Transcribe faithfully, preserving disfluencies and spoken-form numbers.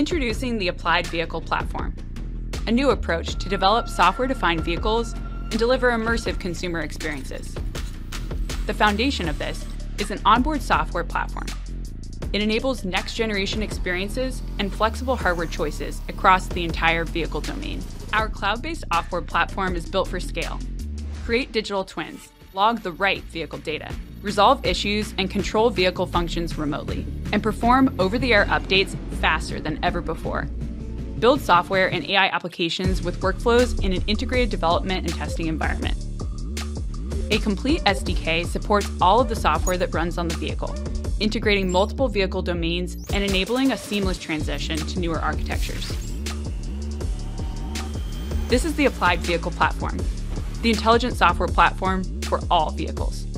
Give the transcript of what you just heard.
Introducing the Applied Vehicle Platform, a new approach to develop software-defined vehicles and deliver immersive consumer experiences. The foundation of this is an onboard software platform. It enables next-generation experiences and flexible hardware choices across the entire vehicle domain. Our cloud-based offboard platform is built for scale. Create digital twins, log the right vehicle data, resolve issues and control vehicle functions remotely, and perform over-the-air updates faster than ever before. Build software and A I applications with workflows in an integrated development and testing environment. A complete S D K supports all of the software that runs on the vehicle, integrating multiple vehicle domains and enabling a seamless transition to newer architectures. This is the Applied Vehicle Platform, the intelligent software platform for all vehicles.